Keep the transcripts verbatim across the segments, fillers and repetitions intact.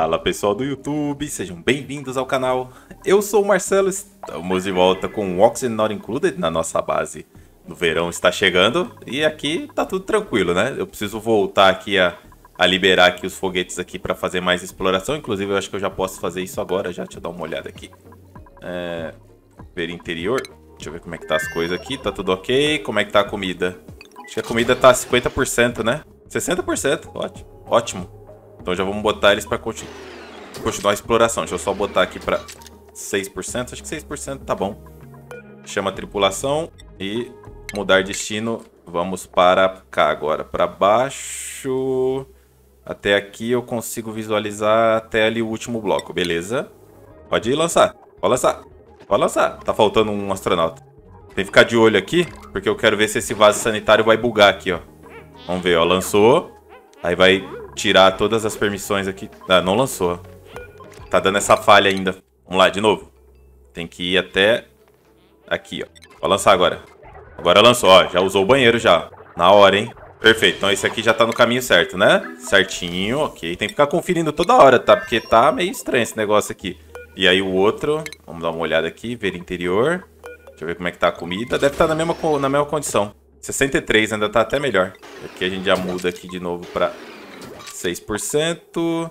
Fala pessoal do YouTube, sejam bem-vindos ao canal. Eu sou o Marcelo, estamos de volta com o Oxygen Not Included na nossa base. O verão está chegando e aqui tá tudo tranquilo, né? Eu preciso voltar aqui a, a liberar aqui os foguetes aqui para fazer mais exploração. Inclusive eu acho que eu já posso fazer isso agora, já deixa eu dar uma olhada aqui. É, ver interior, deixa eu ver como é que tá as coisas aqui, tá tudo ok? Como é que tá a comida? Acho que a comida tá cinquenta por cento, né? sessenta por cento, ótimo, ótimo. Então já vamos botar eles para continu continuar a exploração. Deixa eu só botar aqui para seis por cento. Acho que seis por cento tá bom. Chama a tripulação e mudar destino. Vamos para cá agora. Para baixo. Até aqui eu consigo visualizar até ali o último bloco. Beleza. Pode ir lançar. Pode lançar. Pode lançar. Tá faltando um astronauta. Tem que ficar de olho aqui, porque eu quero ver se esse vaso sanitário vai bugar aqui, ó. Vamos ver, ó. Lançou. Aí vai tirar todas as permissões aqui. Ah, não lançou. Tá dando essa falha ainda. Vamos lá, de novo. Tem que ir até aqui, ó. Vou lançar agora. Agora lançou, ó. Já usou o banheiro já. Na hora, hein? Perfeito. Então esse aqui já tá no caminho certo, né? Certinho, ok. Tem que ficar conferindo toda hora, tá? Porque tá meio estranho esse negócio aqui. E aí o outro. Vamos dar uma olhada aqui, ver interior. Deixa eu ver como é que tá a comida. Deve estar na mesma, na mesma condição. sessenta e três, ainda tá até melhor. Aqui a gente já muda aqui de novo pra seis por cento,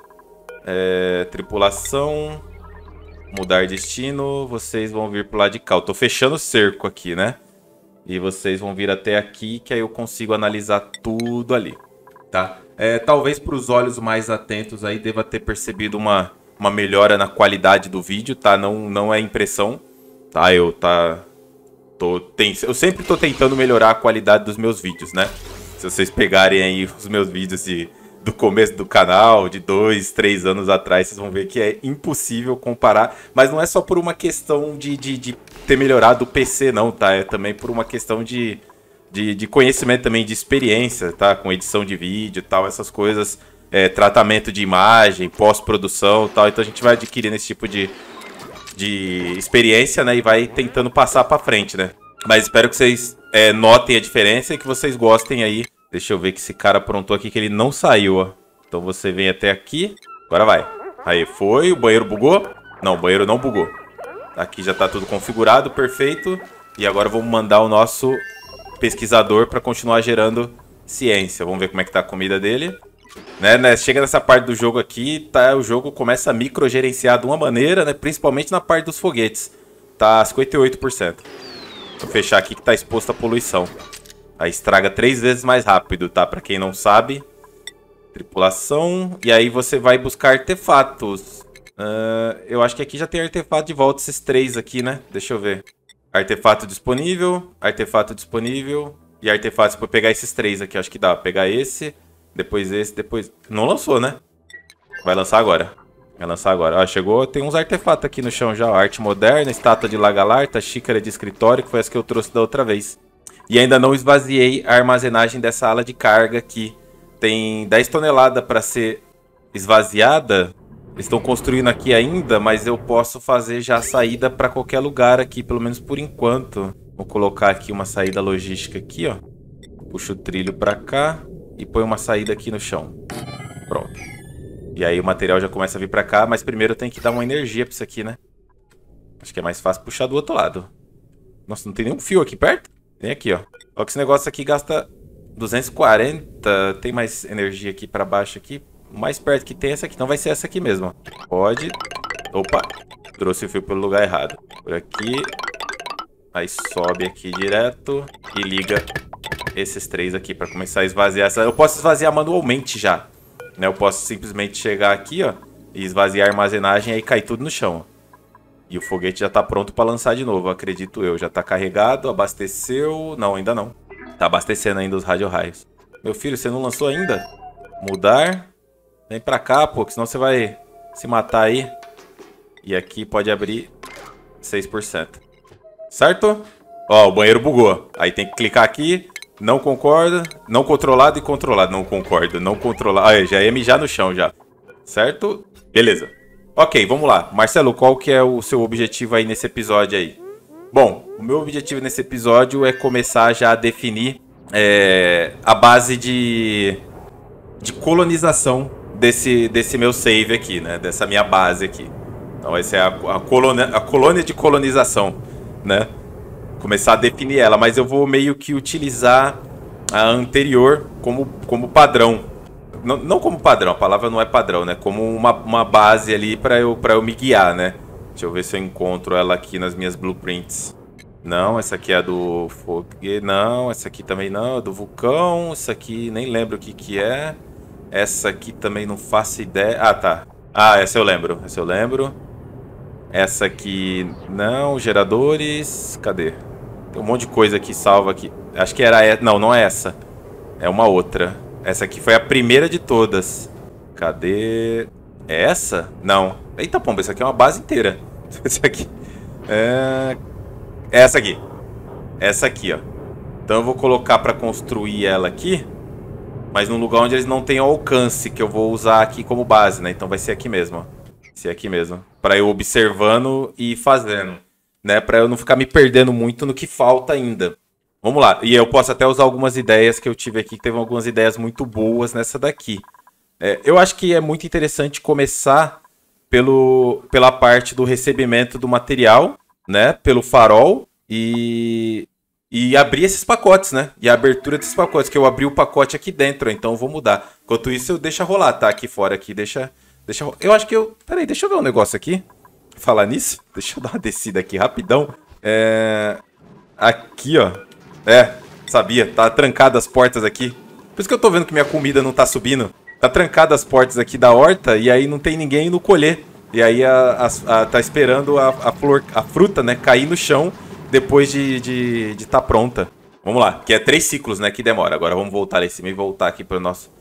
é, tripulação, mudar destino, vocês vão vir pro lado de cá. Eu tô fechando o cerco aqui, né? E vocês vão vir até aqui, que aí eu consigo analisar tudo ali, tá? É, talvez para os olhos mais atentos aí deva ter percebido uma, uma melhora na qualidade do vídeo, tá? Não, não é impressão, tá? Eu, tá, tô, tem, eu sempre tô tentando melhorar a qualidade dos meus vídeos, né? Se vocês pegarem aí os meus vídeos de... do começo do canal, de dois, três anos atrás, vocês vão ver que é impossível comparar. Mas não é só por uma questão de, de, de ter melhorado o P C, não, tá? É também por uma questão de, de, de conhecimento também, de experiência, tá? Com edição de vídeo e tal, essas coisas. É, tratamento de imagem, pós-produção e tal. Então a gente vai adquirindo esse tipo de, de experiência, né? E vai tentando passar pra frente, né? Mas espero que vocês é, notem a diferença e que vocês gostem aí. Deixa eu ver que esse cara aprontou aqui, que ele não saiu, ó. Então você vem até aqui. Agora vai. Aí, foi. O banheiro bugou? Não, o banheiro não bugou. Aqui já tá tudo configurado, perfeito. E agora vamos mandar o nosso pesquisador pra continuar gerando ciência. Vamos ver como é que tá a comida dele. Né, né? Chega nessa parte do jogo aqui, tá? O jogo começa a microgerenciar de uma maneira, né? Principalmente na parte dos foguetes. Tá cinquenta e oito por cento. Vou fechar aqui que tá exposto à poluição. Aí estraga três vezes mais rápido, tá? Pra quem não sabe. Tripulação. E aí você vai buscar artefatos. Uh, eu acho que aqui já tem artefato de volta, esses três aqui, né? Deixa eu ver. Artefato disponível. Artefato disponível. E artefatos pra pegar esses três aqui. Acho que dá. Pegar esse. Depois esse. Depois... Não lançou, né? Vai lançar agora. Vai lançar agora. Ah, chegou. Tem uns artefatos aqui no chão já. Arte moderna. Estátua de Lagalarta. Xícara de escritório. Que foi essa que eu trouxe da outra vez. E ainda não esvaziei a armazenagem dessa ala de carga aqui. Tem dez toneladas para ser esvaziada. Eles estão construindo aqui ainda, mas eu posso fazer já a saída para qualquer lugar aqui, pelo menos por enquanto. Vou colocar aqui uma saída logística aqui, ó. Puxo o trilho para cá e põe uma saída aqui no chão. Pronto. E aí o material já começa a vir para cá, mas primeiro eu tenho que dar uma energia para isso aqui, né? Acho que é mais fácil puxar do outro lado. Nossa, não tem nenhum fio aqui perto? Tem aqui, ó. Só que esse negócio aqui gasta duzentos e quarenta. Tem mais energia aqui pra baixo aqui. O mais perto que tem essa aqui. Então vai ser essa aqui mesmo, ó. Pode. Opa. Trouxe o fio pelo lugar errado. Por aqui. Aí sobe aqui direto. E liga esses três aqui pra começar a esvaziar essa. Eu posso esvaziar manualmente já, né? Eu posso simplesmente chegar aqui, ó. E esvaziar a armazenagem. Aí cai tudo no chão, ó. E o foguete já tá pronto pra lançar de novo, acredito eu. Já tá carregado, abasteceu... Não, ainda não. Tá abastecendo ainda os radio-raios. Meu filho, você não lançou ainda? Mudar. Vem pra cá, pô, que senão você vai se matar aí. E aqui pode abrir seis por cento. Certo? Ó, o banheiro bugou. Aí tem que clicar aqui. Não concorda. Não controlado e controlado. Não concordo, não controlado. Ah, já ia mijar no chão já. Certo? Beleza. Ok, vamos lá. Marcelo, qual que é o seu objetivo aí nesse episódio aí? Bom, o meu objetivo nesse episódio é começar já a definir é, a base de, de colonização desse, desse meu save aqui, né? Dessa minha base aqui. Então essa é a, a, colônia, a colônia de colonização, né? Começar a definir ela, mas eu vou meio que utilizar a anterior como, como padrão. Não, não como padrão, a palavra não é padrão, né? Como uma, uma base ali para eu, pra eu me guiar, né? Deixa eu ver se eu encontro ela aqui nas minhas blueprints. Não, essa aqui é a do foguete. Não, essa aqui também não, a do vulcão. Essa aqui nem lembro o que que é. Essa aqui também não faço ideia. Ah, tá. Ah, essa eu lembro. Essa eu lembro. Essa aqui não. Geradores. Cadê? Tem um monte de coisa aqui salva aqui. Acho que era essa. Não, não é essa. É uma outra. Essa aqui foi a primeira de todas. Cadê? É essa? Não. Eita, pomba, essa aqui é uma base inteira. Essa aqui. É... essa aqui. Essa aqui, ó. Então eu vou colocar pra construir ela aqui. Mas num lugar onde eles não têm alcance, que eu vou usar aqui como base, né? Então vai ser aqui mesmo, ó. Vai ser aqui mesmo. Pra eu observando e fazendo, né? Pra eu não ficar me perdendo muito no que falta ainda. Vamos lá. E eu posso até usar algumas ideias que eu tive aqui, que teve algumas ideias muito boas nessa daqui. É, eu acho que é muito interessante começar pelo, pela parte do recebimento do material, né, pelo farol e, e abrir esses pacotes, né, e a abertura desses pacotes, que eu abri o pacote aqui dentro, então eu vou mudar. Enquanto isso, eu deixo rolar, tá, aqui fora, aqui, deixa, deixa rolar. Eu acho que eu, peraí, deixa eu ver um negócio aqui, falar nisso, deixa eu dar uma descida aqui rapidão, é, aqui, ó, é, sabia, tá trancado as portas aqui, por isso que eu tô vendo que minha comida não tá subindo, tá trancado as portas aqui da horta e aí não tem ninguém indo colher. E aí a, a, a, tá esperando a, a, flor, a fruta, né, cair no chão depois de, de, de tá pronta. Vamos lá, que é três ciclos, né, que demora. Agora vamos voltar lá em cima e voltar aqui pro nosso,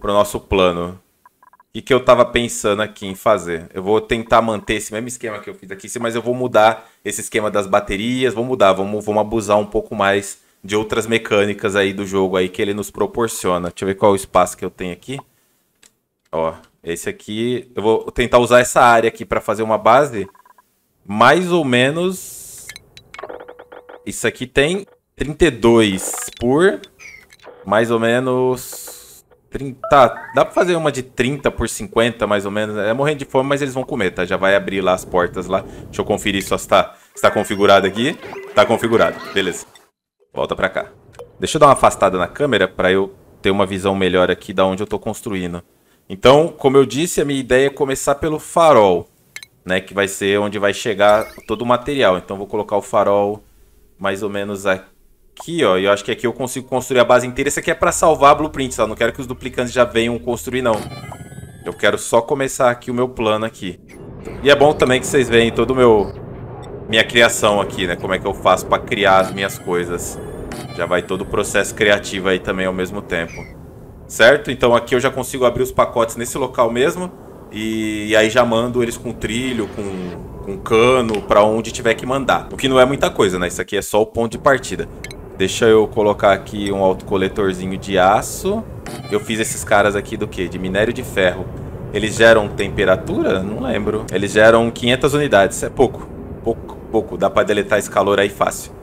pro nosso plano. O que, que eu tava pensando aqui em fazer? Eu vou tentar manter esse mesmo esquema que eu fiz aqui, mas eu vou mudar esse esquema das baterias. Vou mudar, vamos, vamos abusar um pouco mais de outras mecânicas aí do jogo aí que ele nos proporciona. Deixa eu ver qual é o espaço que eu tenho aqui. Ó... esse aqui, eu vou tentar usar essa área aqui para fazer uma base. Mais ou menos... isso aqui tem trinta e dois por... mais ou menos... trinta... dá para fazer uma de trinta por cinquenta, mais ou menos. É morrendo de fome, mas eles vão comer, tá? Já vai abrir lá as portas lá. Deixa eu conferir só se tá, se tá configurado aqui. Tá configurado, beleza. Volta para cá. Deixa eu dar uma afastada na câmera para eu ter uma visão melhor aqui da onde eu tô construindo. Então, como eu disse, a minha ideia é começar pelo farol, né? Que vai ser onde vai chegar todo o material. Então, vou colocar o farol mais ou menos aqui, ó. E eu acho que aqui eu consigo construir a base inteira. Isso aqui é para salvar a blueprint, só. Não quero que os duplicantes já venham construir, não. Eu quero só começar aqui o meu plano aqui. E é bom também que vocês veem todo o meu... minha criação aqui, né? Como é que eu faço para criar as minhas coisas. Já vai todo o processo criativo aí também ao mesmo tempo. Certo? Então aqui eu já consigo abrir os pacotes nesse local mesmo. E, e aí já mando eles com trilho, com, com cano, pra onde tiver que mandar. O que não é muita coisa, né? Isso aqui é só o ponto de partida. Deixa eu colocar aqui um autocoletorzinho de aço. Eu fiz esses caras aqui do quê? De minério de ferro. Eles geram temperatura? Não lembro. Eles geram quinhentas unidades. É pouco. Pouco, pouco. Dá pra deletar esse calor aí fácil.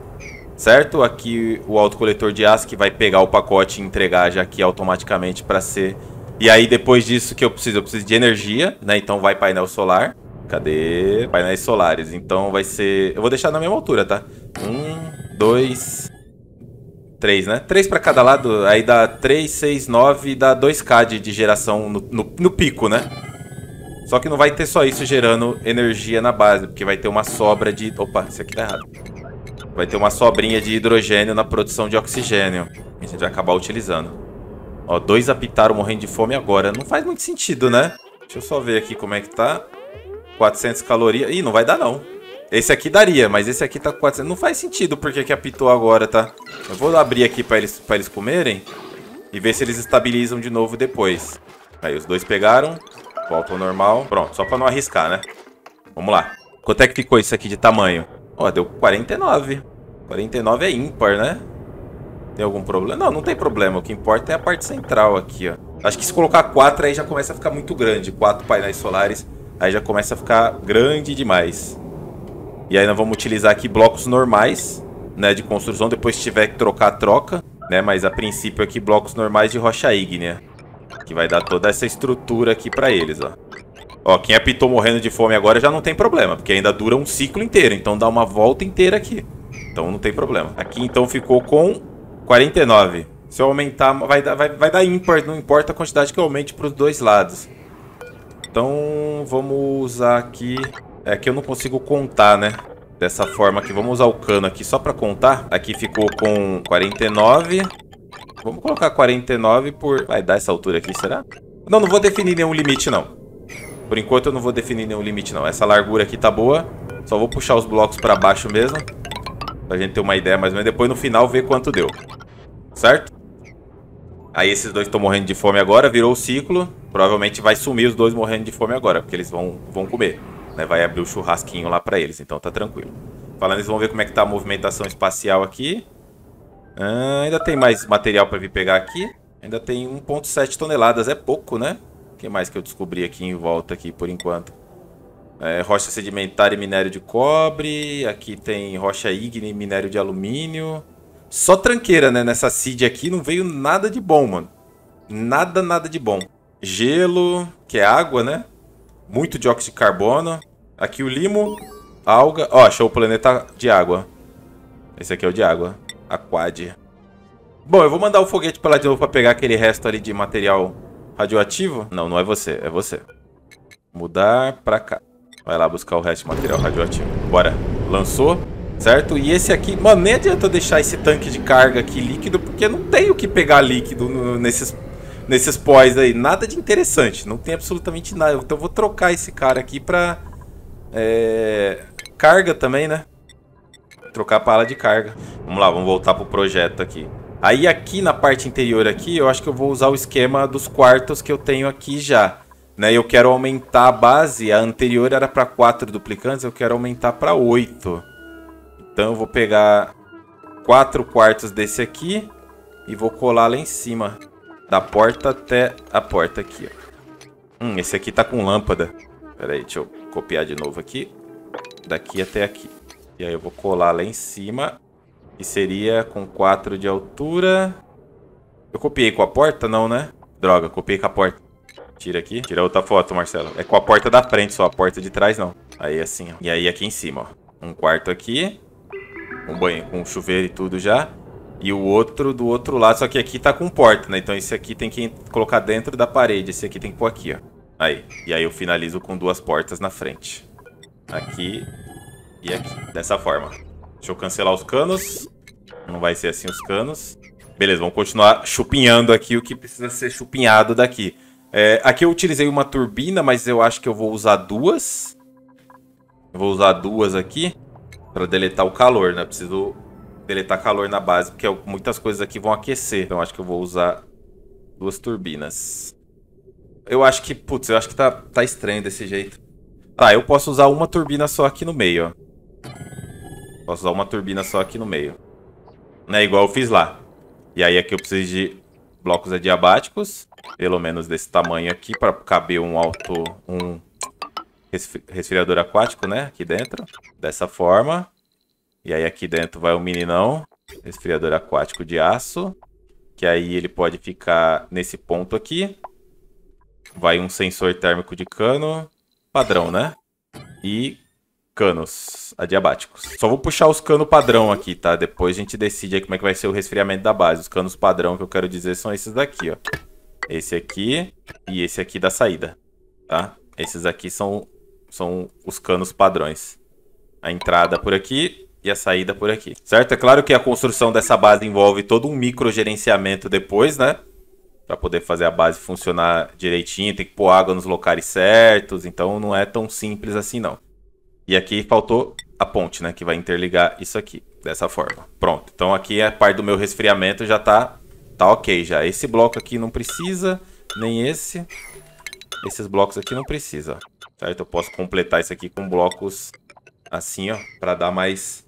Certo? Aqui o autocoletor de aço que vai pegar o pacote e entregar já aqui automaticamente para ser... E aí depois disso que eu preciso? Eu preciso de energia, né? Então vai painel solar. Cadê? Painéis solares. Então vai ser... eu vou deixar na mesma altura, tá? Um, dois... três, né? Três para cada lado. Aí dá três, seis, nove e dá dois K de, de geração no, no, no pico, né? Só que não vai ter só isso gerando energia na base, porque vai ter uma sobra de... opa, isso aqui tá errado. Vai ter uma sobrinha de hidrogênio na produção de oxigênio. A gente vai acabar utilizando. Ó, dois apitaram morrendo de fome agora. Não faz muito sentido, né? Deixa eu só ver aqui como é que tá. quatrocentas calorias. Ih, não vai dar não. Esse aqui daria, mas esse aqui tá com quatrocentas. Não faz sentido porque que apitou agora, tá? Eu vou abrir aqui pra eles, pra eles comerem. E ver se eles estabilizam de novo depois. Aí os dois pegaram. Volta ao normal. Pronto, só pra não arriscar, né? Vamos lá. Quanto é que ficou isso aqui de tamanho? Ó, deu quarenta e nove. quarenta e nove é ímpar, né? Tem algum problema? Não, não tem problema. O que importa é a parte central aqui, ó. Acho que se colocar quatro aí já começa a ficar muito grande. quatro painéis solares. Aí já começa a ficar grande demais. E aí nós vamos utilizar aqui blocos normais, né? De construção. Depois se tiver que trocar, troca. Né? Mas a princípio aqui blocos normais de rocha ígnea. Que vai dar toda essa estrutura aqui pra eles, ó. Ó, quem apitou morrendo de fome agora já não tem problema, porque ainda dura um ciclo inteiro. Então dá uma volta inteira aqui. Então não tem problema. Aqui então ficou com quarenta e nove. Se eu aumentar, vai dar, vai, vai dar ímpar, não importa a quantidade que eu aumente pros dois lados. Então vamos usar aqui... É que eu não consigo contar, né? Dessa forma aqui. Vamos usar o cano aqui só pra contar. Aqui ficou com quarenta e nove. Vamos colocar quarenta e nove por... Vai dar essa altura aqui, será? Não, não vou definir nenhum limite, não. Por enquanto eu não vou definir nenhum limite, não. Essa largura aqui tá boa. Só vou puxar os blocos pra baixo mesmo. Pra gente ter uma ideia mais ou menos. Depois no final ver quanto deu. Certo? Aí esses dois estão morrendo de fome agora. Virou o ciclo. Provavelmente vai sumir os dois morrendo de fome agora. Porque eles vão, vão comer. Né, vai abrir o churrasquinho lá pra eles, então tá tranquilo. Falando isso, vamos ver como é que tá a movimentação espacial aqui. Ah, ainda tem mais material pra vir pegar aqui. Ainda tem um ponto sete toneladas, é pouco, né? O que mais que eu descobri aqui em volta aqui por enquanto? É, rocha sedimentar e minério de cobre. Aqui tem rocha ígnea e minério de alumínio. Só tranqueira, né? Nessa seed aqui não veio nada de bom, mano. Nada, nada de bom. Gelo, que é água, né? Muito dióxido de carbono. Aqui o limo, alga. Ó, oh, achou o planeta de água. Esse aqui é o de água. Aquad. Bom, eu vou mandar o foguete pra lá de novo pra pegar aquele resto ali de material radioativo. Não, não é você. É você. Mudar pra cá. Vai lá buscar o resto de material radioativo. Bora. Lançou. Certo? E esse aqui... Mano, nem adianta eu deixar esse tanque de carga aqui líquido, porque não tem o que pegar líquido nesses... Nesses pós aí, nada de interessante. Não tem absolutamente nada. Então eu vou trocar esse cara aqui pra... É... Carga também, né? Trocar pra ala de carga. Vamos lá, vamos voltar pro projeto aqui. Aí aqui na parte interior aqui, eu acho que eu vou usar o esquema dos quartos que eu tenho aqui já. Né? Eu quero aumentar a base. A anterior era pra quatro duplicantes, eu quero aumentar pra oito. Então eu vou pegar quatro quartos desse aqui e vou colar lá em cima. Da porta até a porta aqui, ó. Hum, esse aqui tá com lâmpada. Pera aí, deixa eu copiar de novo aqui. Daqui até aqui. E aí eu vou colar lá em cima. E seria com quatro de altura. Eu copiei com a porta? Não, né? Droga, copiei com a porta. Tira aqui. Tira outra foto, Marcelo. É com a porta da frente só, a porta de trás não. Aí assim, ó. E aí aqui em cima, ó. Um quarto aqui. Um banho com chuveiro e tudo já. E o outro do outro lado, só que aqui tá com porta, né? Então esse aqui tem que colocar dentro da parede. Esse aqui tem que pôr aqui, ó. Aí. E aí eu finalizo com duas portas na frente. Aqui e aqui. Dessa forma. Deixa eu cancelar os canos. Não vai ser assim os canos. Beleza, vamos continuar chupinhando aqui o que precisa ser chupinhado daqui. É, aqui eu utilizei uma turbina, mas eu acho que eu vou usar duas. Eu vou usar duas aqui pra deletar o calor, né? Preciso... deletar calor na base, porque muitas coisas aqui vão aquecer. Então acho que eu vou usar duas turbinas. Eu acho que, putz, eu acho que tá, tá estranho desse jeito. Tá, eu posso usar uma turbina só aqui no meio, ó. Posso usar uma turbina só aqui no meio. Né, igual eu fiz lá. E aí aqui eu preciso de blocos adiabáticos, pelo menos desse tamanho aqui, pra caber um alto, um resfriador aquático, né, aqui dentro. Dessa forma. E aí aqui dentro vai um meninão, resfriador aquático de aço, que aí ele pode ficar nesse ponto aqui. Vai um sensor térmico de cano, padrão, né? E canos adiabáticos. Só vou puxar os canos padrão aqui, tá? Depois a gente decide aí como é que vai ser o resfriamento da base. Os canos padrão que eu quero dizer são esses daqui, ó. Esse aqui e esse aqui da saída, tá? Esses aqui são, são os canos padrões. A entrada por aqui... E a saída por aqui, certo? É claro que a construção dessa base envolve todo um microgerenciamento depois, né? Pra poder fazer a base funcionar direitinho, tem que pôr água nos locais certos, então não é tão simples assim, não. E aqui faltou a ponte, né? Que vai interligar isso aqui, dessa forma. Pronto, então aqui a parte do meu resfriamento já tá, tá ok já. Esse bloco aqui não precisa, nem esse. Esses blocos aqui não precisa, certo? Eu posso completar isso aqui com blocos assim, ó, pra dar mais...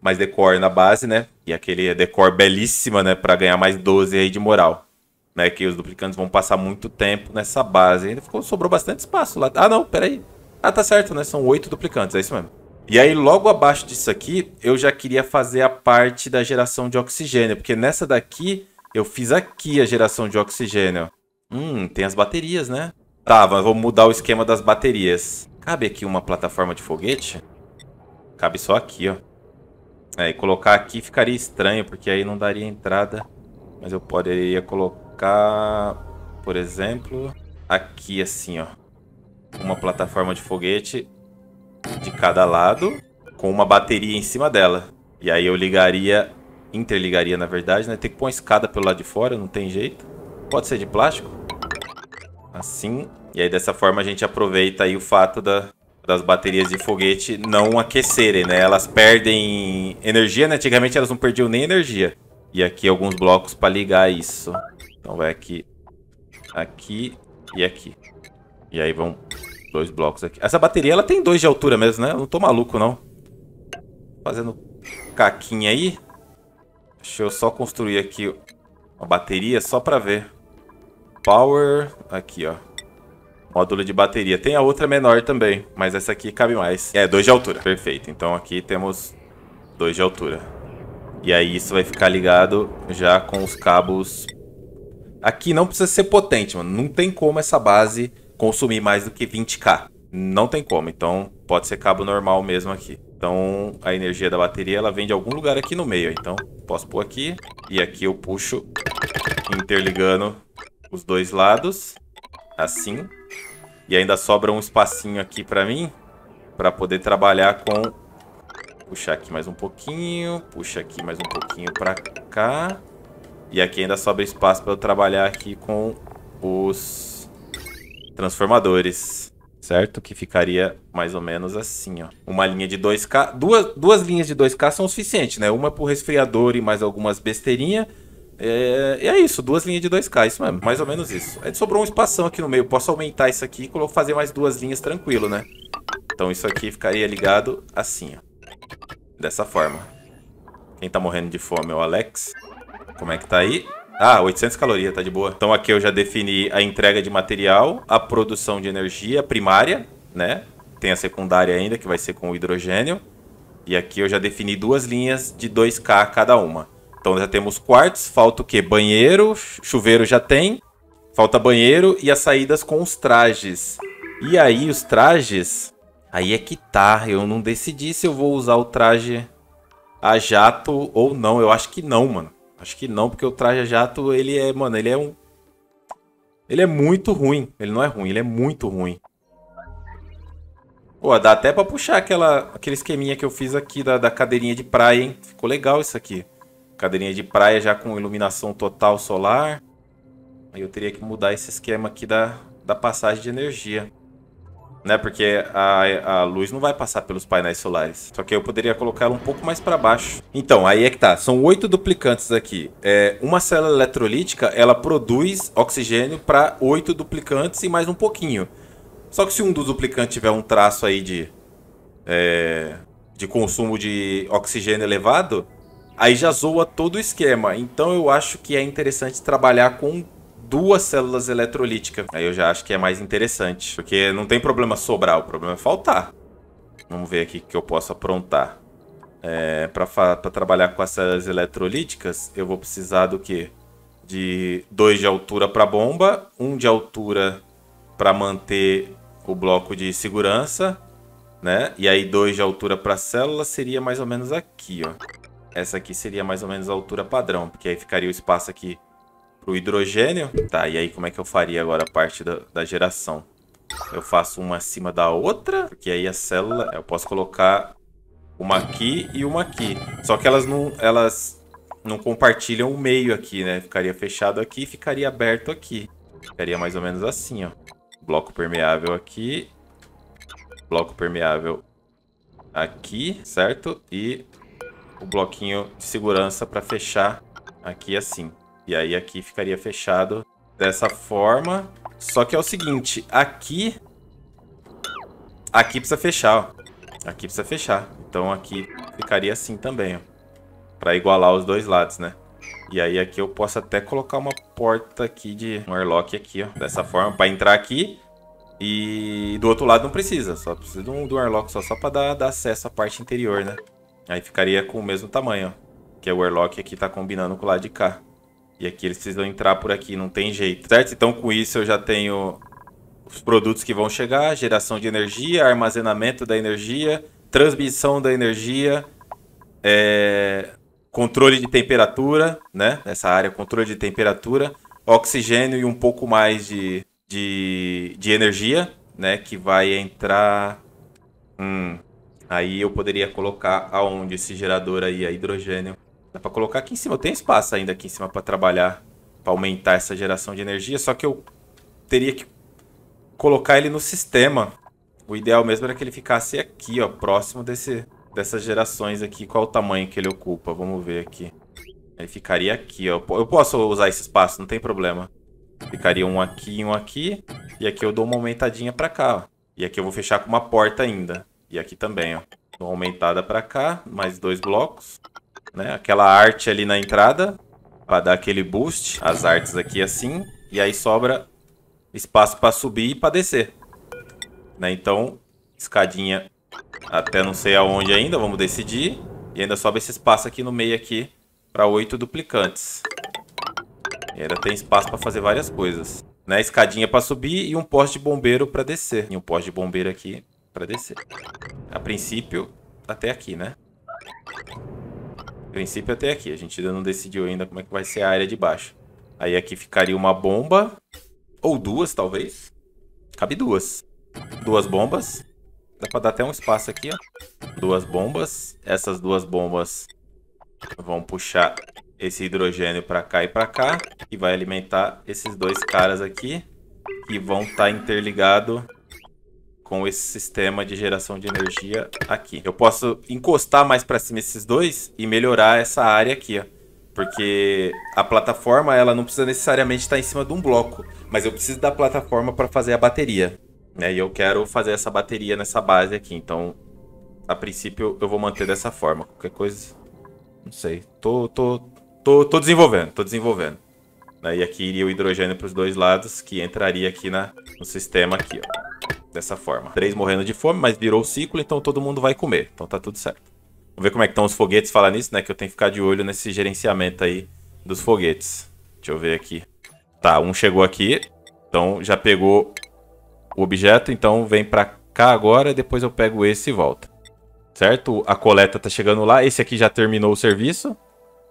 mais decor na base, né? E aquele decor belíssima, né? Pra ganhar mais doze aí de moral. Né? Que os duplicantes vão passar muito tempo nessa base. Ainda ficou, sobrou bastante espaço lá. Ah, não, peraí. Ah, tá certo, né? São oito duplicantes, é isso mesmo. E aí, logo abaixo disso aqui, eu já queria fazer a parte da geração de oxigênio. Porque nessa daqui, eu fiz aqui a geração de oxigênio. Hum, tem as baterias, né? Tá, mas vou mudar o esquema das baterias. Cabe aqui uma plataforma de foguete? Cabe só aqui, ó. É, e colocar aqui ficaria estranho, porque aí não daria entrada. Mas eu poderia colocar, por exemplo, aqui assim, ó. Uma plataforma de foguete de cada lado, com uma bateria em cima dela. E aí eu ligaria, interligaria na verdade, né? Tem que pôr uma escada pelo lado de fora, não tem jeito. Pode ser de plástico. Assim. E aí dessa forma a gente aproveita aí o fato da, das baterias de foguete não aquecerem, né? Elas perdem energia, né? Antigamente elas não perdiam nem energia. E aqui alguns blocos para ligar isso. Então vai aqui, aqui e aqui. E aí vão dois blocos aqui. Essa bateria ela tem dois de altura mesmo, né? Eu não tô maluco, não. Fazendo caquinha aí. Deixa eu só construir aqui uma bateria só pra ver. Power. Aqui, ó. Módulo de bateria. Tem a outra menor também, mas essa aqui cabe mais. É, dois de altura. Perfeito. Então aqui temos dois de altura. E aí isso vai ficar ligado já com os cabos. Aqui não precisa ser potente, mano. Não tem como essa base consumir mais do que vinte K. Não tem como. Então pode ser cabo normal mesmo aqui. Então a energia da bateria ela vem de algum lugar aqui no meio. Então posso pôr aqui. E aqui eu puxo interligando os dois lados. Assim. E ainda sobra um espacinho aqui pra mim. Pra poder trabalhar com... Puxar aqui mais um pouquinho. Puxa aqui mais um pouquinho pra cá. E aqui ainda sobra espaço pra eu trabalhar aqui com os transformadores. Certo? Que ficaria mais ou menos assim, ó. Uma linha de dois K. Duas, duas linhas de dois K são o suficiente, né? Uma pro resfriador e mais algumas besteirinhas. É, é isso, duas linhas de dois K, isso mesmo, mais ou menos isso. Aí sobrou um espação aqui no meio, posso aumentar isso aqui e fazer mais duas linhas tranquilo, né? Então isso aqui ficaria ligado assim, ó. Dessa forma. Quem tá morrendo de fome é o Alex. Como é que tá aí? Ah, oitocentas calorias, tá de boa. Então aqui eu já defini a entrega de material, a produção de energia primária, né? Tem a secundária ainda, que vai ser com o hidrogênio. E aqui eu já defini duas linhas de dois K cada uma. Então já temos quartos, falta o quê? Banheiro, chuveiro já tem, falta banheiro e as saídas com os trajes. E aí os trajes, aí é que tá, eu não decidi se eu vou usar o traje a jato ou não, eu acho que não, mano. Acho que não, porque o traje a jato, ele é, mano, ele é um... Ele é muito ruim, ele não é ruim, ele é muito ruim. Pô, dá até pra puxar aquela, aquele esqueminha que eu fiz aqui da, da cadeirinha de praia, hein? Ficou legal isso aqui. Cadeirinha de praia já com iluminação total solar. Aí eu teria que mudar esse esquema aqui da, da passagem de energia. Né? Porque a, a luz não vai passar pelos painéis solares. Só que eu poderia colocá-la um pouco mais para baixo. Então, aí é que tá. São oito duplicantes aqui. É, uma célula eletrolítica, ela produz oxigênio para oito duplicantes e mais um pouquinho. Só que se um dos duplicantes tiver um traço aí de, é, de consumo de oxigênio elevado... Aí já zoa todo o esquema, então eu acho que é interessante trabalhar com duas células eletrolíticas. Aí eu já acho que é mais interessante, porque não tem problema sobrar, o problema é faltar. Vamos ver aqui o que eu posso aprontar. É, para trabalhar com as células eletrolíticas, eu vou precisar do quê? De dois de altura para bomba, um de altura para manter o bloco de segurança, né? E aí dois de altura para célula seria mais ou menos aqui, ó. Essa aqui seria mais ou menos a altura padrão, porque aí ficaria o espaço aqui pro hidrogênio. Tá, e aí como é que eu faria agora a parte da, da geração? Eu faço uma acima da outra, porque aí a célula... Eu posso colocar uma aqui e uma aqui. Só que elas não, elas não compartilham o meio aqui, né? Ficaria fechado aqui e ficaria aberto aqui. Ficaria mais ou menos assim, ó. Bloco permeável aqui. Bloco permeável aqui, certo? E... o bloquinho de segurança para fechar aqui assim. E aí aqui ficaria fechado dessa forma. Só que é o seguinte, aqui... Aqui precisa fechar, ó. Aqui precisa fechar. Então aqui ficaria assim também, ó. Para igualar os dois lados, né? E aí aqui eu posso até colocar uma porta aqui de... um airlock aqui, ó. Dessa forma, para entrar aqui. E do outro lado não precisa. Só precisa de um, de um airlock só, só para dar, dar acesso à parte interior, né? Aí ficaria com o mesmo tamanho, ó. Que é o airlock aqui tá combinando com o lado de cá. E aqui eles precisam entrar por aqui, não tem jeito, certo? Então com isso eu já tenho os produtos que vão chegar, geração de energia, armazenamento da energia, transmissão da energia, é... controle de temperatura, né? Nessa área, controle de temperatura, oxigênio e um pouco mais de, de, de energia, né? Que vai entrar... Hum. Aí eu poderia colocar aonde esse gerador aí, a hidrogênio. Dá pra colocar aqui em cima. Eu tenho espaço ainda aqui em cima pra trabalhar, pra aumentar essa geração de energia. Só que eu teria que colocar ele no sistema. O ideal mesmo era que ele ficasse aqui, ó, próximo desse, dessas gerações aqui. Qual o tamanho que ele ocupa? Vamos ver aqui. Ele ficaria aqui, ó. Eu posso usar esse espaço, não tem problema. Ficaria um aqui e um aqui. E aqui eu dou uma aumentadinha pra cá, ó. E aqui eu vou fechar com uma porta ainda. E aqui também, ó. Uma aumentada pra cá, mais dois blocos, né? Aquela arte ali na entrada, pra dar aquele boost. As artes aqui assim. E aí sobra espaço pra subir e pra descer, né? Então, escadinha até não sei aonde ainda. Vamos decidir. E ainda sobra esse espaço aqui no meio aqui pra oito duplicantes. E ainda tem espaço pra fazer várias coisas, né? Escadinha pra subir e um poste de bombeiro pra descer. E um poste de bombeiro aqui pra descer. A princípio, até aqui, né? A princípio, até aqui. A gente ainda não decidiu ainda como é que vai ser a área de baixo. Aí aqui ficaria uma bomba. Ou duas, talvez. Cabe duas. Duas bombas. Dá pra dar até um espaço aqui, ó. Duas bombas. Essas duas bombas vão puxar esse hidrogênio pra cá e pra cá. E vai alimentar esses dois caras aqui. Que vão estar interligados com esse sistema de geração de energia aqui. Eu posso encostar mais para cima esses dois e melhorar essa área aqui, ó. Porque a plataforma, ela não precisa necessariamente estar em cima de um bloco, mas eu preciso da plataforma para fazer a bateria, né? E eu quero fazer essa bateria nessa base aqui. Então, a princípio, eu vou manter dessa forma. Qualquer coisa, não sei. Tô, tô, tô, tô desenvolvendo, tô desenvolvendo. E aqui iria o hidrogênio para os dois lados, que entraria aqui na, no sistema aqui, ó. Dessa forma. Três morrendo de fome, mas virou o ciclo, então todo mundo vai comer. Então tá tudo certo. Vamos ver como é que estão os foguetes, falar nisso, né? Que eu tenho que ficar de olho nesse gerenciamento aí dos foguetes. Deixa eu ver aqui. Tá, um chegou aqui. Então já pegou o objeto, então vem pra cá agora, depois eu pego esse e volto. Certo? A coleta tá chegando lá. Esse aqui já terminou o serviço,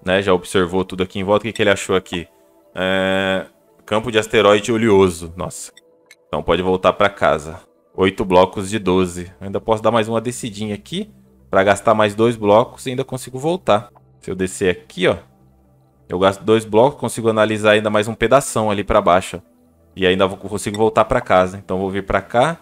né? Já observou tudo aqui em volta. O que, que ele achou aqui? É... Campo de asteroide oleoso. Nossa. Então pode voltar pra casa. oito blocos de doze. Eu ainda posso dar mais uma descidinha aqui. Pra gastar mais dois blocos e ainda consigo voltar. Se eu descer aqui, ó. Eu gasto dois blocos, consigo analisar ainda mais um pedação ali pra baixo. E ainda vou, consigo voltar pra casa. Então vou vir pra cá.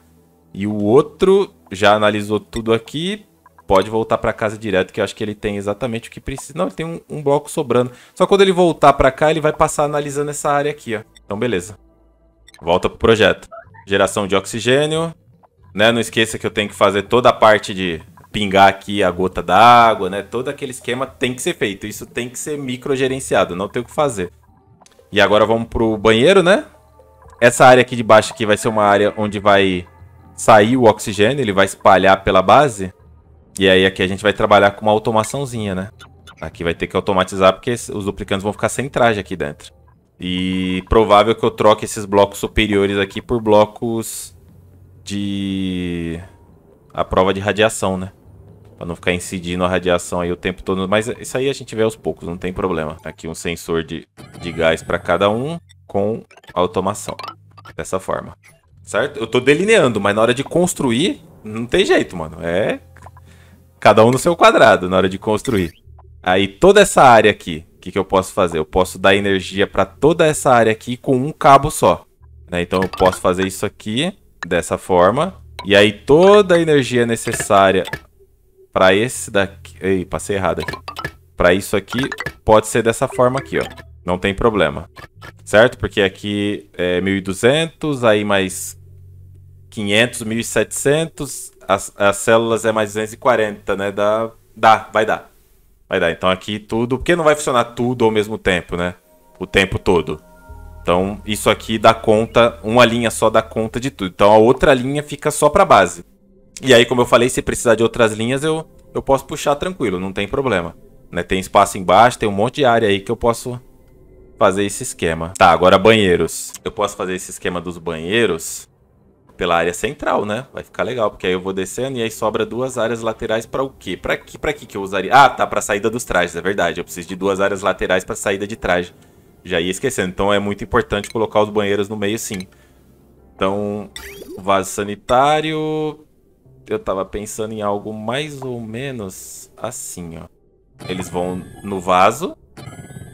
E o outro já analisou tudo aqui. Pode voltar pra casa direto, que eu acho que ele tem exatamente o que precisa. Não, ele tem um, um bloco sobrando. Só quando ele voltar pra cá, ele vai passar analisando essa área aqui, ó. Então beleza. Volta pro projeto. Geração de oxigênio. Né? Não esqueça que eu tenho que fazer toda a parte de pingar aqui a gota d'água, né? Todo aquele esquema tem que ser feito. Isso tem que ser microgerenciado, não tem o que fazer. E agora vamos pro banheiro, né? Essa área aqui de baixo aqui vai ser uma área onde vai sair o oxigênio, ele vai espalhar pela base. E aí aqui a gente vai trabalhar com uma automaçãozinha, né? Aqui vai ter que automatizar porque os duplicantes vão ficar sem traje aqui dentro. E provável que eu troque esses blocos superiores aqui por blocos... de... a prova de radiação, né? Pra não ficar incidindo a radiação aí o tempo todo. Mas isso aí a gente vê aos poucos, não tem problema. Aqui um sensor de, de gás pra cada um com automação. Dessa forma. Certo? Eu tô delineando, mas na hora de construir, não tem jeito, mano. É cada um no seu quadrado na hora de construir. Aí toda essa área aqui, o que, que eu posso fazer? Eu posso dar energia pra toda essa área aqui com um cabo só, né? Então eu posso fazer isso aqui dessa forma. E aí toda a energia necessária para esse daqui... Ei, passei errado aqui. Para isso aqui, pode ser dessa forma aqui, ó. Não tem problema. Certo? Porque aqui é mil e duzentos, aí mais quinhentos, mil e setecentos. As, as células é mais duzentos e quarenta, né? Dá, dá, vai dar. Vai dar. Então aqui tudo... Porque não vai funcionar tudo ao mesmo tempo, né? O tempo todo. Então, isso aqui dá conta, uma linha só dá conta de tudo. Então, a outra linha fica só para base. E aí, como eu falei, se precisar de outras linhas, eu, eu posso puxar tranquilo, não tem problema, né? Tem espaço embaixo, tem um monte de área aí que eu posso fazer esse esquema. Tá, agora banheiros. Eu posso fazer esse esquema dos banheiros pela área central, né? Vai ficar legal, porque aí eu vou descendo e aí sobra duas áreas laterais pra o quê? Pra que, pra que que eu usaria? Ah, tá, pra saída dos trajes, é verdade. Eu preciso de duas áreas laterais pra saída de traje. Já ia esquecendo. Então é muito importante colocar os banheiros no meio, sim. Então, vaso sanitário... Eu tava pensando em algo mais ou menos assim, ó. Eles vão no vaso.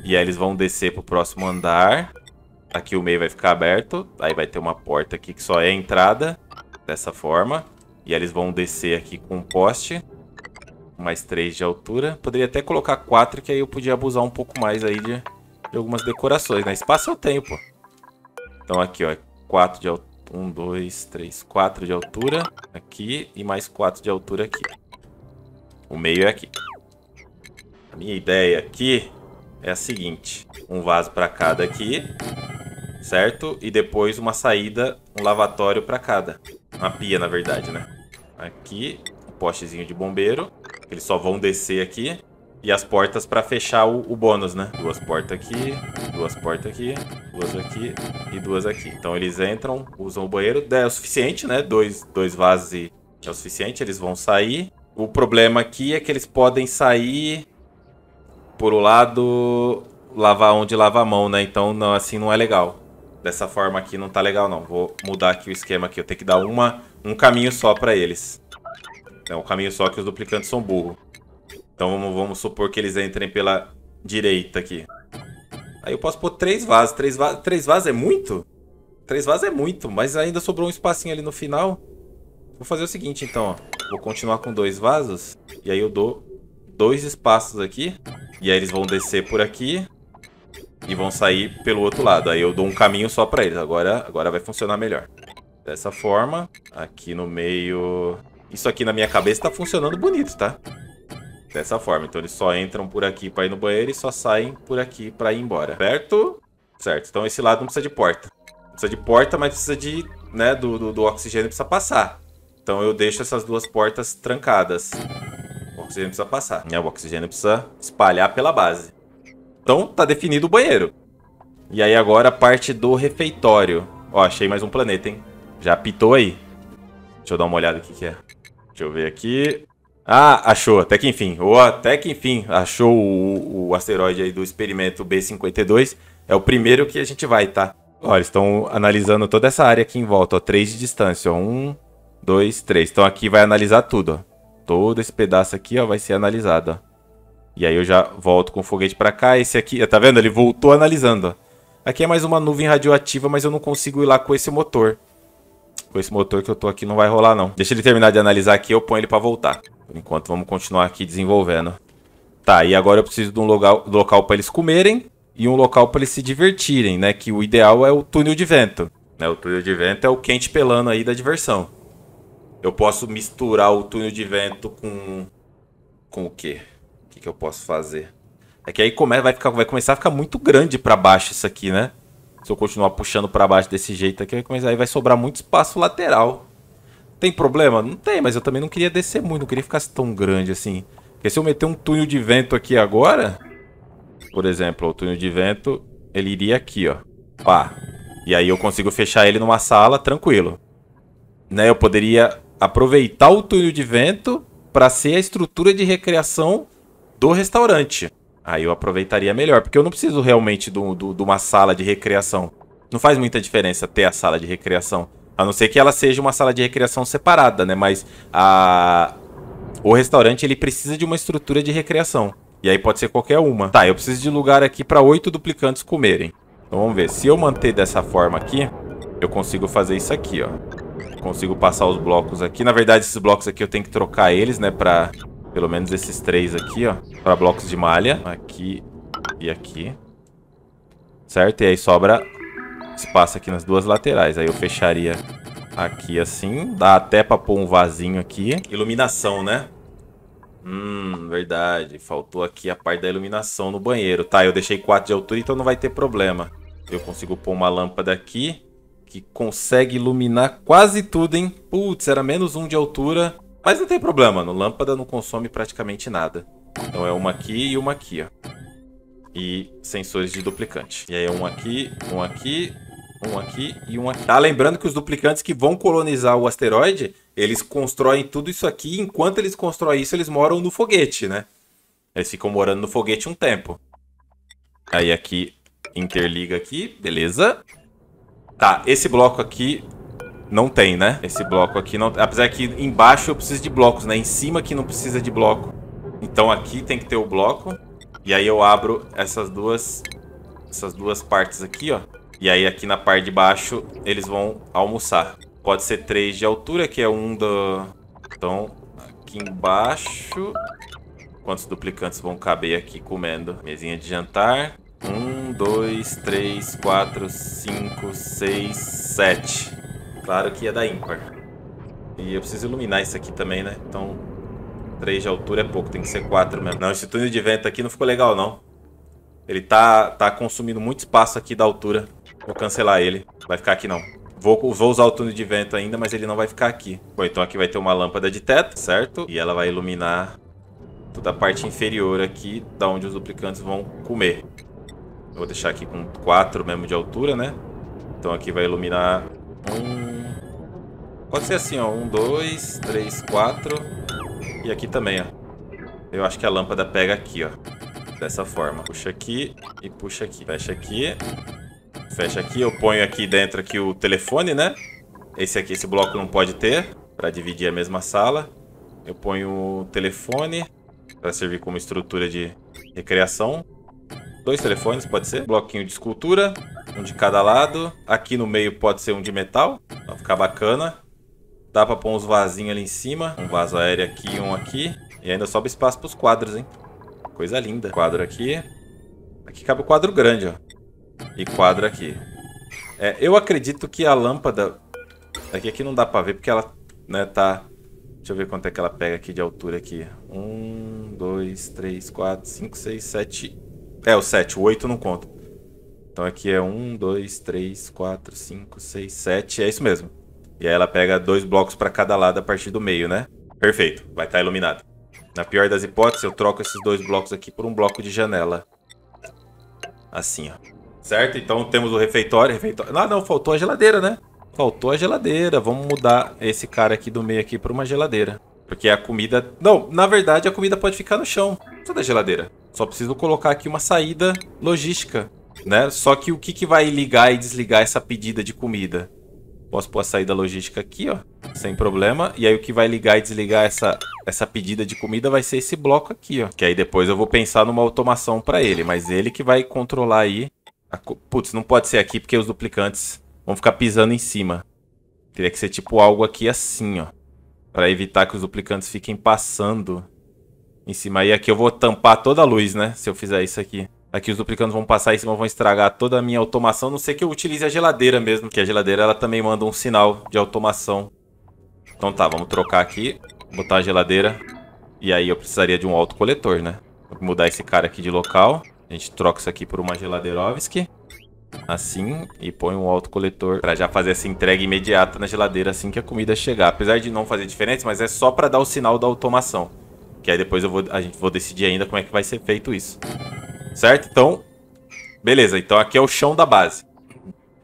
E aí eles vão descer pro próximo andar. Aqui o meio vai ficar aberto. Aí vai ter uma porta aqui que só é a entrada. Dessa forma. E aí eles vão descer aqui com um poste. Mais três de altura. Poderia até colocar quatro, que aí eu podia abusar um pouco mais aí de, de algumas decorações, né? Espaço é o tempo. Então aqui, ó. quatro de altura. Um, dois, três, quatro de altura aqui e mais quatro de altura aqui. O meio é aqui. A minha ideia aqui é a seguinte. Um vaso para cada aqui, certo? E depois uma saída, um lavatório para cada. Uma pia, na verdade, né? Aqui, um postezinho de bombeiro. Eles só vão descer aqui. E as portas para fechar o, o bônus, né? Duas portas aqui, duas portas aqui, duas aqui e duas aqui. Então eles entram, usam o banheiro. É o suficiente, né? Dois, dois vasos e é o suficiente. Eles vão sair. O problema aqui é que eles podem sair... Por um lado, lavar onde lava a mão, né? Então não, assim não é legal. Dessa forma aqui não tá legal, não. Vou mudar aqui o esquema aqui. Eu tenho que dar uma, um caminho só para eles. É um caminho só que os duplicantes são burros. Então vamos, vamos supor que eles entrem pela direita aqui. Aí eu posso pôr três vasos. Três, va três vasos é muito? Três vasos é muito, mas ainda sobrou um espacinho ali no final. Vou fazer o seguinte então, ó. Vou continuar com dois vasos. E aí eu dou dois espaços aqui. E aí eles vão descer por aqui. E vão sair pelo outro lado. Aí eu dou um caminho só pra eles. Agora, agora vai funcionar melhor. Dessa forma. Aqui no meio... Isso aqui na minha cabeça tá funcionando bonito, tá? Dessa forma. Então eles só entram por aqui pra ir no banheiro e só saem por aqui pra ir embora. Certo? Certo. Então esse lado não precisa de porta. Não precisa de porta, mas precisa de... né, do, do, do oxigênio precisa passar. Então eu deixo essas duas portas trancadas. O oxigênio precisa passar. O oxigênio precisa espalhar pela base. Então tá definido o banheiro. E aí agora a parte do refeitório. Ó, achei mais um planeta, hein? Já apitou aí. Deixa eu dar uma olhada aqui que é. Deixa eu ver aqui... Ah, achou, até que enfim, ou até que enfim, achou o, o asteroide aí do experimento B cinquenta e dois, é o primeiro que a gente vai, tá? Ó, eles estão analisando toda essa área aqui em volta, ó, três de distância, ó, um, dois, três, então aqui vai analisar tudo, ó, todo esse pedaço aqui, ó, vai ser analisado, ó, e aí eu já volto com o foguete pra cá, esse aqui, tá vendo, ele voltou analisando, ó, aqui é mais uma nuvem radioativa, mas eu não consigo ir lá com esse motor. Com esse motor que eu tô aqui não vai rolar, não. Deixa ele terminar de analisar aqui, eu ponho ele pra voltar. Por enquanto, vamos continuar aqui desenvolvendo. Tá, e agora eu preciso de um local, local pra eles comerem e um local pra eles se divertirem, né? Que o ideal é o túnel de vento. Né? O túnel de vento é o quente pelando aí da diversão. Eu posso misturar o túnel de vento com... Com o quê? O que, que eu posso fazer? É que aí come... vai, ficar... vai começar a ficar muito grande pra baixo isso aqui, né? Se eu continuar puxando pra baixo desse jeito aqui, aí vai sobrar muito espaço lateral. Tem problema? Não tem, mas eu também não queria descer muito, não queria ficar tão grande assim. Porque se eu meter um túnel de vento aqui agora, por exemplo, o túnel de vento, ele iria aqui, ó. Pá. E aí eu consigo fechar ele numa sala, tranquilo. Né? Eu poderia aproveitar o túnel de vento pra ser a estrutura de recreação do restaurante. Aí eu aproveitaria melhor, porque eu não preciso realmente de uma sala de recreação. Não faz muita diferença ter a sala de recreação. A não ser que ela seja uma sala de recreação separada, né? Mas a... o restaurante, ele precisa de uma estrutura de recreação. E aí pode ser qualquer uma. Tá, eu preciso de lugar aqui para oito duplicantes comerem. Então vamos ver. Se eu manter dessa forma aqui, eu consigo fazer isso aqui, ó. Consigo passar os blocos aqui. Na verdade, esses blocos aqui eu tenho que trocar eles, né? Pra... Pelo menos esses três aqui, ó. Para blocos de malha. Aqui e aqui. Certo? E aí sobra espaço aqui nas duas laterais. Aí eu fecharia aqui assim. Dá até para pôr um vasinho aqui. Iluminação, né? Hum, verdade. Faltou aqui a parte da iluminação no banheiro. Tá, eu deixei quatro de altura, então não vai ter problema. Eu consigo pôr uma lâmpada aqui. Que consegue iluminar quase tudo, hein? Putz, era menos um de altura. Mas não tem problema, mano. Lâmpada não consome praticamente nada. Então é uma aqui e uma aqui, ó. e sensores de duplicante. E aí um aqui, um aqui, um aqui e um aqui. Tá lembrando que os duplicantes que vão colonizar o asteroide, eles constroem tudo isso aqui e enquanto eles constroem isso, eles moram no foguete, né? Eles ficam morando no foguete um tempo. Aí aqui, interliga aqui, beleza. Tá, esse bloco aqui não tem, né? Esse bloco aqui não... Apesar que embaixo eu preciso de blocos, né? Em cima aqui não precisa de bloco. Então aqui tem que ter o bloco. E aí eu abro essas duas... Essas duas partes aqui, ó. E aí aqui na parte de baixo eles vão almoçar. Pode ser três de altura, que é um do... Então, aqui embaixo... Quantos duplicantes vão caber aqui comendo? Mesinha de jantar. Um, dois, três, quatro, cinco, seis, sete. Claro que ia dar ímpar. E eu preciso iluminar isso aqui também, né? Então, três de altura é pouco. Tem que ser quatro mesmo. Não, esse túnel de vento aqui não ficou legal, não. Ele tá, tá consumindo muito espaço aqui da altura. Vou cancelar ele. Vai ficar aqui, não. Vou, vou usar o túnel de vento ainda, mas ele não vai ficar aqui. Bom, então aqui vai ter uma lâmpada de teto, certo? E ela vai iluminar... da parte inferior aqui, da onde os duplicantes vão comer. Eu vou deixar aqui com quatro mesmo de altura, né? Então aqui vai iluminar um... Pode ser assim, ó. Um, dois, três, quatro. E aqui também, ó. Eu acho que a lâmpada pega aqui, ó. Dessa forma. Puxa aqui e puxa aqui. Fecha aqui. Fecha aqui. Eu ponho aqui dentro aqui o telefone, né? Esse aqui, esse bloco não pode ter, para dividir a mesma sala. Eu ponho o telefone... para servir como estrutura de recreação. Dois telefones, pode ser. Bloquinho de escultura. Um de cada lado. Aqui no meio pode ser um de metal. Vai ficar bacana. Dá para pôr uns vasinhos ali em cima. Um vaso aéreo aqui e um aqui. E ainda sobra espaço para os quadros, hein? Coisa linda. Quadro aqui. Aqui cabe o quadro grande, ó. E quadro aqui. É, eu acredito que a lâmpada... Aqui, aqui não dá para ver porque ela, né, tá... Deixa eu ver quanto é que ela pega aqui de altura aqui. Um, dois, três, quatro, cinco, seis, sete. É, o sete. O oito não conta. Então aqui é um, dois, três, quatro, cinco, seis, sete. É isso mesmo. E aí ela pega dois blocos para cada lado a partir do meio, né? Perfeito. Vai estar iluminado. Na pior das hipóteses, eu troco esses dois blocos aqui por um bloco de janela. Assim, ó. Certo? Então temos o refeitório. refeitório... Ah, não. Faltou a geladeira, né? Faltou a geladeira. Vamos mudar esse cara aqui do meio aqui para uma geladeira. Porque a comida... Não, na verdade a comida pode ficar no chão. Não precisa da geladeira. Só preciso colocar aqui uma saída logística, né? Só que o que, que vai ligar e desligar essa pedida de comida? Posso pôr a saída logística aqui, ó. Sem problema. E aí o que vai ligar e desligar essa, essa pedida de comida vai ser esse bloco aqui, ó. Que aí depois eu vou pensar numa automação para ele. Mas ele que vai controlar aí... A... Putz, não pode ser aqui porque os duplicantes... Vamos ficar pisando em cima. Teria que ser tipo algo aqui assim, ó. Pra evitar que os duplicantes fiquem passando em cima. E aqui eu vou tampar toda a luz, né? Se eu fizer isso aqui. Aqui os duplicantes vão passar em cima, vão estragar toda a minha automação. A não ser que eu utilize a geladeira mesmo. Porque a geladeira, ela também manda um sinal de automação. Então tá, vamos trocar aqui. Botar a geladeira. E aí eu precisaria de um autocoletor, né? Vou mudar esse cara aqui de local. A gente troca isso aqui por uma geladeirovski. Assim, e põe um autocoletor para já fazer essa entrega imediata na geladeira assim que a comida chegar. Apesar de não fazer diferença, mas é só para dar o sinal da automação. Que aí depois eu vou, a gente vou decidir ainda como é que vai ser feito isso. Certo? Então, beleza. Então aqui é o chão da base.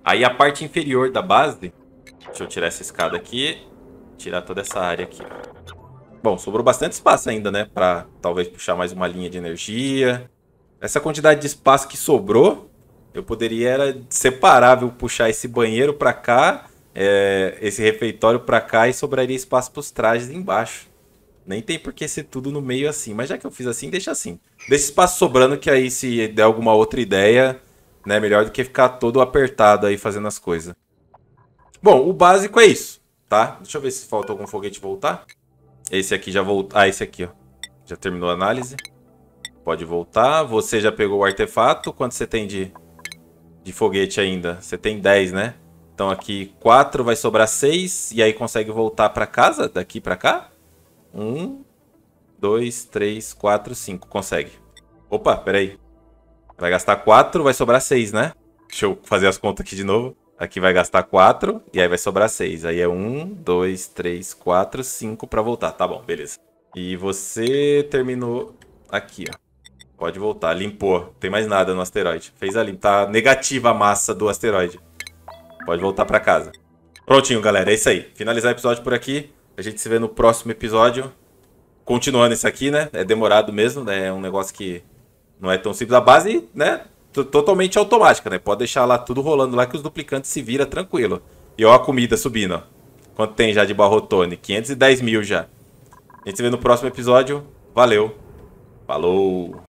Aí a parte inferior da base... Deixa eu tirar essa escada aqui. Tirar toda essa área aqui. Bom, sobrou bastante espaço ainda, né? Para talvez puxar mais uma linha de energia. Essa quantidade de espaço que sobrou... Eu poderia era separar, viu? Puxar esse banheiro pra cá, é, esse refeitório pra cá e sobraria espaço pros trajes embaixo. Nem tem por que ser tudo no meio assim, mas já que eu fiz assim, deixa assim. Deixa espaço sobrando que aí se der alguma outra ideia, né? Melhor do que ficar todo apertado aí fazendo as coisas. Bom, o básico é isso, tá? Deixa eu ver se falta algum foguete voltar. Esse aqui já voltou. Ah, esse aqui, ó. Já terminou a análise. Pode voltar. Você já pegou o artefato. Quanto você tem de... de foguete ainda. Você tem dez, né? Então aqui quatro, vai sobrar seis. E aí consegue voltar pra casa? Daqui pra cá? um, dois, três, quatro, cinco. Consegue. Opa, peraí. Vai gastar quatro, vai sobrar seis, né? Deixa eu fazer as contas aqui de novo. Aqui vai gastar quatro e aí vai sobrar seis. Aí é um, dois, três, quatro, cinco pra voltar. Tá bom, beleza. E você terminou aqui, ó. Pode voltar, limpou. Não tem mais nada no asteroide. Fez a limpa. Tá negativa a massa do asteroide. Pode voltar pra casa. Prontinho, galera. É isso aí. Finalizar o episódio por aqui. A gente se vê no próximo episódio. Continuando isso aqui, né? É demorado mesmo, né? É um negócio que não é tão simples. A base, né? Totalmente automática, né? Pode deixar lá tudo rolando lá que os duplicantes se viram tranquilo. E ó a comida subindo, ó. Quanto tem já de barrotone? quinhentos e dez mil já. A gente se vê no próximo episódio. Valeu. Falou.